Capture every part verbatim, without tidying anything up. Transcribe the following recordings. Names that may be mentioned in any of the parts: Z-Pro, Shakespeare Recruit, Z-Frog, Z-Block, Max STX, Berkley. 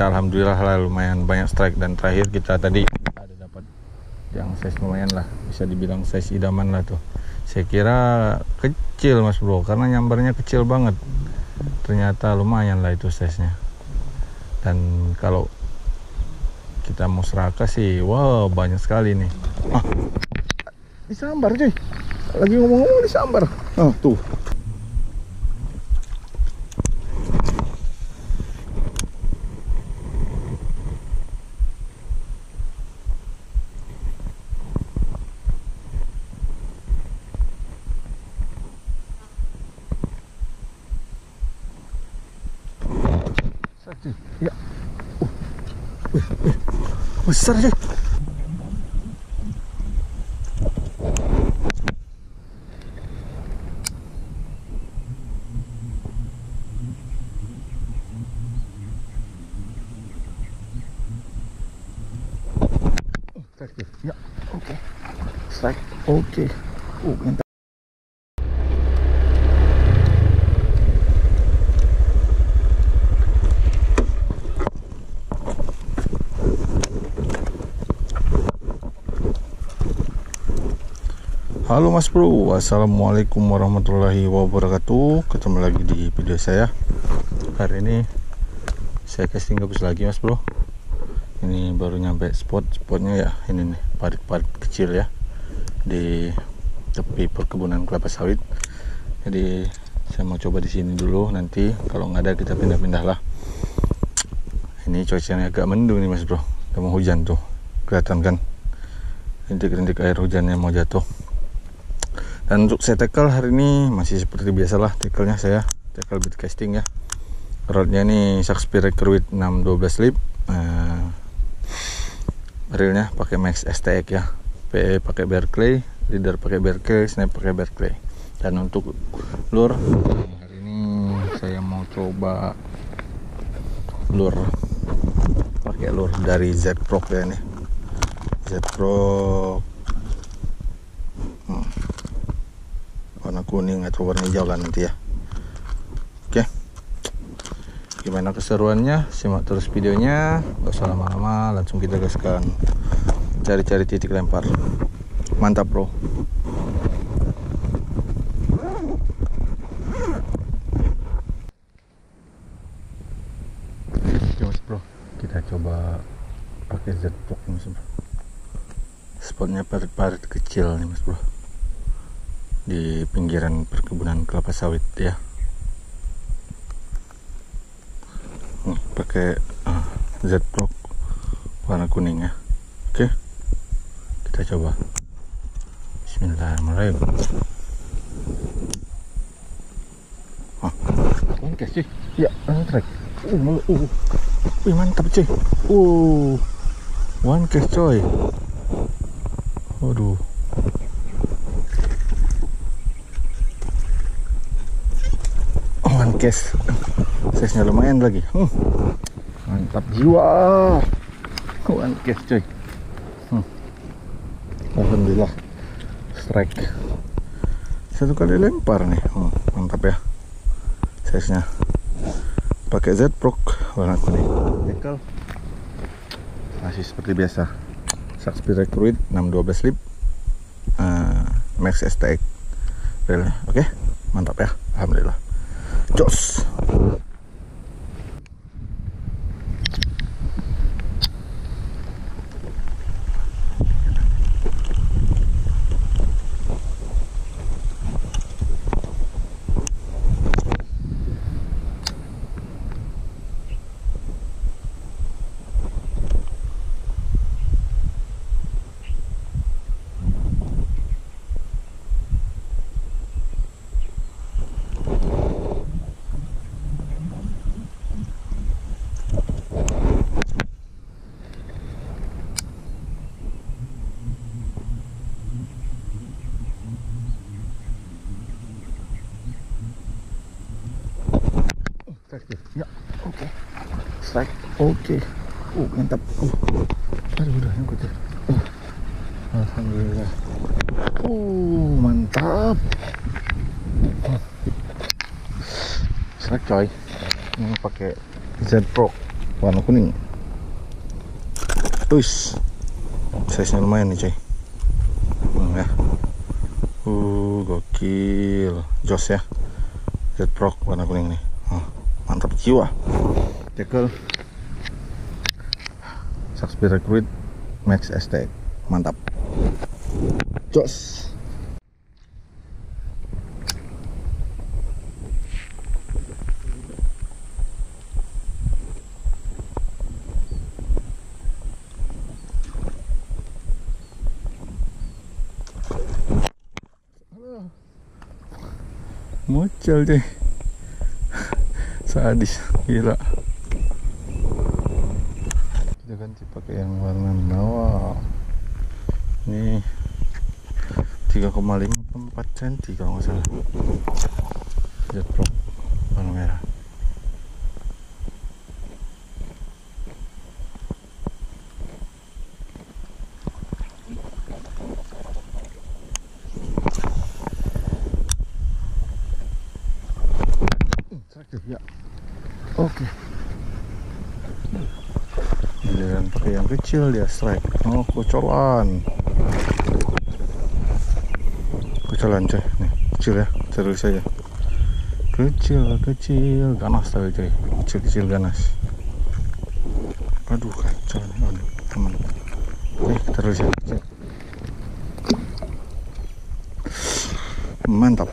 Alhamdulillah lah, lumayan banyak strike, dan terakhir kita tadi ada dapat yang size lumayan lah, bisa dibilang size idaman lah tuh. Saya kira kecil mas bro, karena nyambarnya kecil banget, ternyata lumayan lah itu size nya. Dan kalau kita mau seraka sih, wow banyak sekali nih. Ah, disambar cuy, lagi ngomong-ngomong disambar. Ah tuh, ya, uh, uh, besar sih. Strike, ya, oke, strike, oke, uh, mantap. Halo mas bro, assalamualaikum warahmatullahi wabarakatuh. Ketemu lagi di video saya. Hari ini saya casting gabus lagi mas bro. Ini baru nyampe spot, spotnya ya ini nih, parit-parit kecil ya, di tepi perkebunan kelapa sawit. Jadi saya mau coba di sini dulu, nanti kalau nggak ada kita pindah-pindah lah. Ini cuacanya agak mendung nih mas bro, udah mau hujan tuh, kelihatan kan rintik-rintik air hujannya mau jatuh. Dan untuk saya tackle hari ini masih seperti biasalah, tackle-nya saya tackle bait casting ya. Rodnya ini Shakespeare Recruit enam satu dua lip. Uh, reelnya pakai Max S T X ya. P E pakai Berkley, leader pakai Berkley, snap pakai Berkley. Dan untuk lure hari ini saya mau coba lure pakai lure dari Z-Frog ya nih. Z-Frog hmm. warna kuning atau warna hijau lah nanti ya. Oke, gimana keseruannya, simak terus videonya, gak usah lama-lama, langsung kita gaskan cari-cari titik lempar. Mantap bro. Oke mas bro, kita coba pakai Z-Block mas bro. Spotnya parit-parit kecil nih mas bro, di pinggiran perkebunan kelapa sawit ya. Nih, pakai uh, Z-Block warna kuning ya. Oke, kita coba. Bismillahirrahmanirrahim. Hah, oke sih. Ya, on track. Uh, uh, uh, mantap cuy. Uh, one case coy. Aduh. Guys, size-nya lumayan lagi. Hmm. Mantap jiwa. One case coy. Hmm. Alhamdulillah. Strike. Satu kali lempar nih. Hmm. Mantap ya. Size-nya. Pakai Z-Frog warna kuning. Tackle masih seperti biasa. Shakespeare Recruit enam satu dua lip. Uh, Max S T X. Oke, okay. Mantap ya. Alhamdulillah. Jos. Ya, oke. Okay. Strike. Oke. Okay. Uh, mantap. Uh. Aduh, udah nyangkut ya. Uh. Alhamdulillah. Uh, mantap. Uh. Strike coy. Ini pakai Z-Pro warna kuning. Wis, size-nya lumayan nih coy. Bang ya. Uh, gokil. Jos ya. Z-Frog warna kuning nih. Oh, mantap jiwa. Cekel. Shakespeare Recruit Max S T X. Mantap. Jos. Muncul deh, sadis gila. Kita ganti pakai yang warna bawah ini tiga koma lima empat senti kalau nggak salah. Z-Pro warna merah. Ya, oke. Jangan pakai yang kecil dia strike. Oh, kocolan, kocolan coy. Nih kecil ya, terus saja. Kecil, kecil, ganas tadi coy. Kecil, kecil, ganas. Aduh, kacau nih, aduh, teman. Oke, terus ya. Mantap.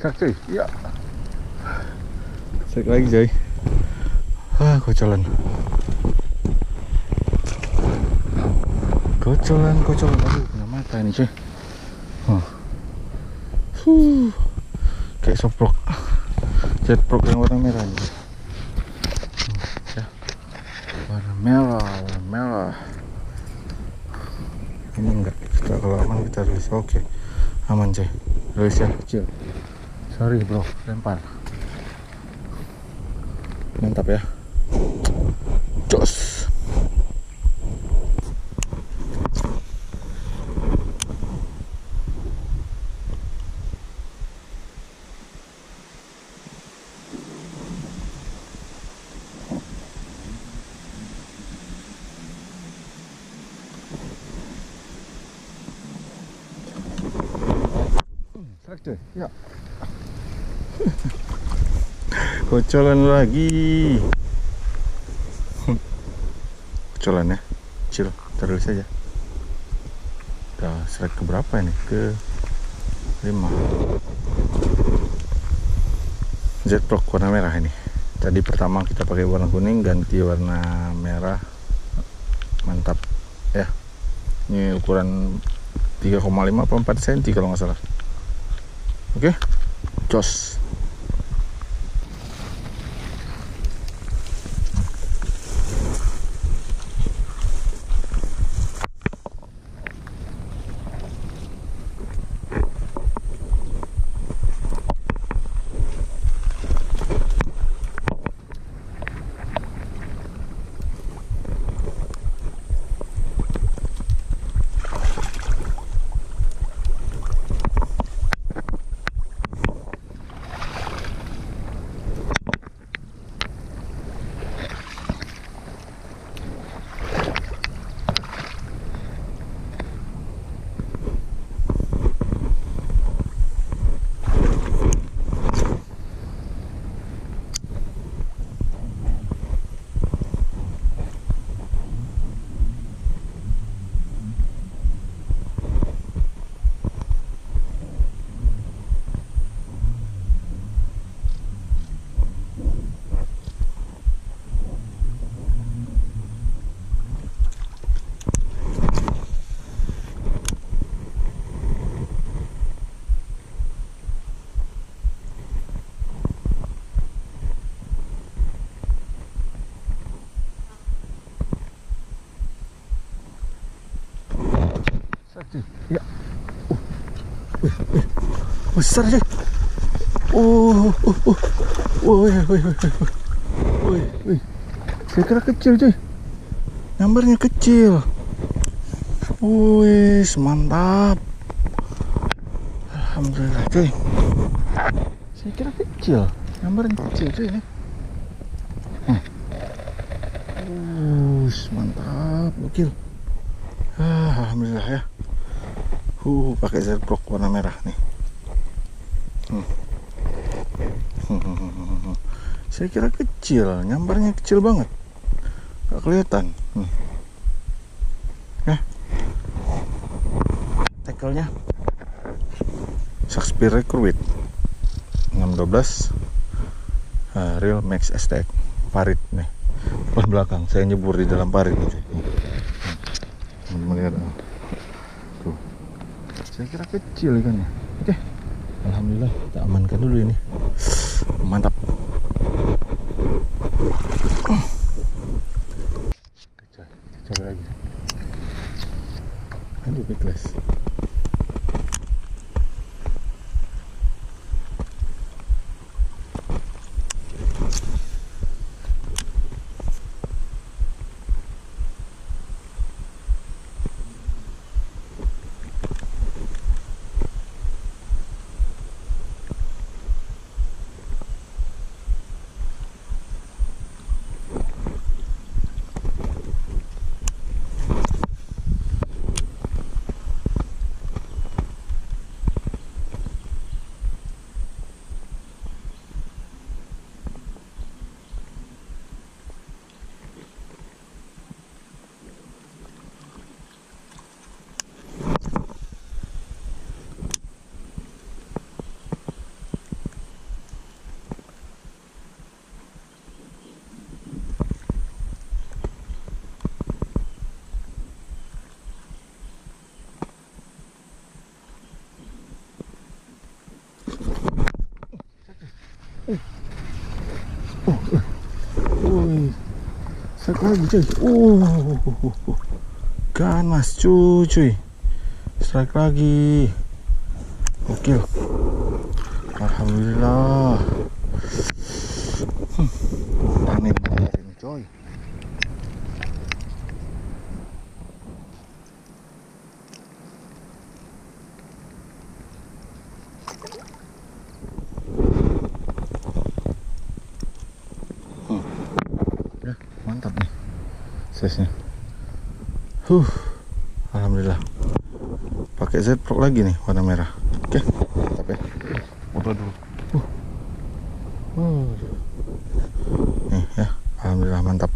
Sakti, ya. Cek lagi, Jay. Ah, kocolan. Kocolan, kocolan. Aduh, punya mata ini, cuy. Huh. Huh. Kayak soprok. Z-Frog yang warna merah ini. Huh, ya. Warna merah, warna merah. Ini enggak, kita kalau aman kita rilis. Oke. Okay. Aman, Jay. Rilis ya, kecil. Sorry bro, lempar. Mantap ya. Jos. Sakti, ya. Kocolan lagi, kocolan ya, kecil, terus saja. Kita strike ke berapa ini? Ke lima. Z-Block warna merah ini. Tadi pertama kita pakai warna kuning, ganti warna merah. Mantap ya. Ini ukuran tiga koma lima empat senti kalau nggak salah. Oke, jos. Ya. Uh, uh, uh. Besar aja. Oh, oh, oh. Woi, woi, woi. Woi, woi. Kira-kira kecil, cuy. nyambernya kecil. Wih, mantap. Alhamdulillah cuy. Saya kira kecil, nyambernya kecil cuy ini. Wih, mantap, gokil. Ah, alhamdulillah ya. Uh, pakai Z-Block warna merah nih. Hmm. Hmm. Saya kira kecil, nyambarnya kecil banget, gak kelihatan. Hmm. Ya, tackle-nya Shakespeare Recruit enam satu dua, uh, real Max S T X, parit nih, depan belakang. Saya nyebur di dalam parit. Hmm. Melihat, tuh, saya kira kecil ikannya. Oke. Okay. Alhamdulillah kita amankan dulu ini. Mantap. Kejar, kejar lagi. Aduh, Berkley. Lagi cuy, uh, ganas cuy, cuy, strike lagi, gokil, alhamdulillah, panen ini coy. Mantap nih size-nya. Huh, alhamdulillah. Pakai Z-Pro lagi nih warna merah. Oke, okay. Mantap ya. Foto dulu. Uh. Uh. Nih ya, alhamdulillah mantap.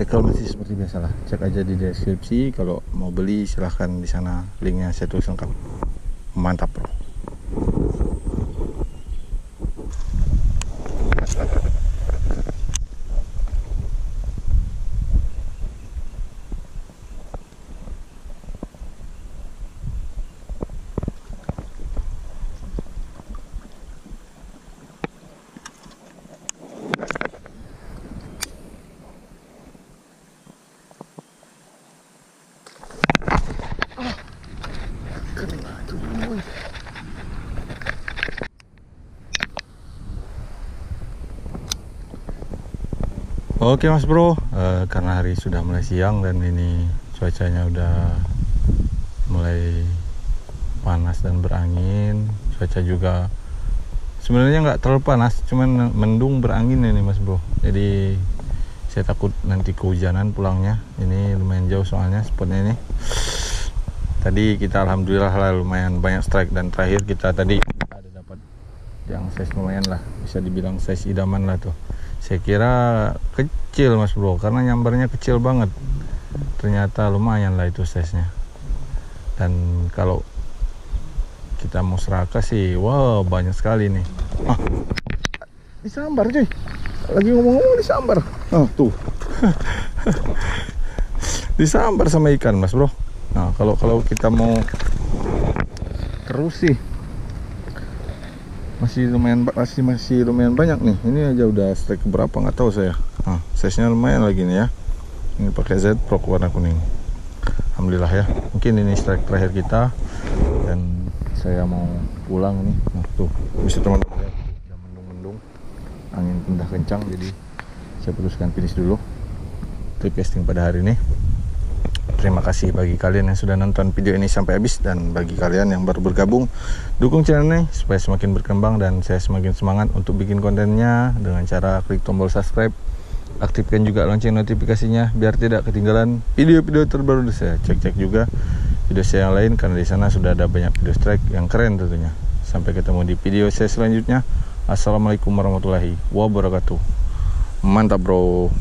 Tackle masih seperti biasa lah. Cek aja di deskripsi kalau mau beli, silahkan di sana linknya saya tulis lengkap. Mantap, bro. Oke mas bro, e, karena hari sudah mulai siang dan ini cuacanya udah mulai panas dan berangin. Cuaca juga sebenarnya nggak terlalu panas, cuman mendung berangin ini mas bro. Jadi saya takut nanti kehujanan pulangnya. Ini lumayan jauh soalnya spotnya ini. Tadi kita alhamdulillah lah lumayan banyak strike dan terakhir kita tadi ada dapat yang size lumayan lah, bisa dibilang size idaman lah tuh. Saya kira kecil mas bro, karena nyambarnya kecil banget. Ternyata lumayan lah itu size-nya. Dan kalau kita mau seraka sih, wow banyak sekali nih. Ah, disambar cuy. Lagi ngomong-ngomong disambar. Nah, tuh. Disambar sama ikan mas bro. Nah, kalau kalau kita mau terus sih. Masih lumayan, masih masih lumayan banyak nih. Ini aja udah strike berapa nggak tahu saya. Nah, size nya lumayan lagi nih ya. Ini pakai Z-Frog warna kuning. Alhamdulillah ya. Mungkin ini strike terakhir kita dan saya mau pulang nih. Nah, tuh bisa teman-teman lihat jam mendung-mendung, angin rendah kencang, jadi saya putuskan finish dulu. klik casting pada hari ini. Terima kasih bagi kalian yang sudah nonton video ini sampai habis, dan bagi kalian yang baru bergabung, dukung channel ini supaya semakin berkembang dan saya semakin semangat untuk bikin kontennya dengan cara klik tombol subscribe, aktifkan juga lonceng notifikasinya biar tidak ketinggalan video-video terbaru saya. Cek-cek juga video saya yang lain karena di sana sudah ada banyak video strike yang keren tentunya. Sampai ketemu di video saya selanjutnya. Assalamualaikum warahmatullahi wabarakatuh. Mantap bro.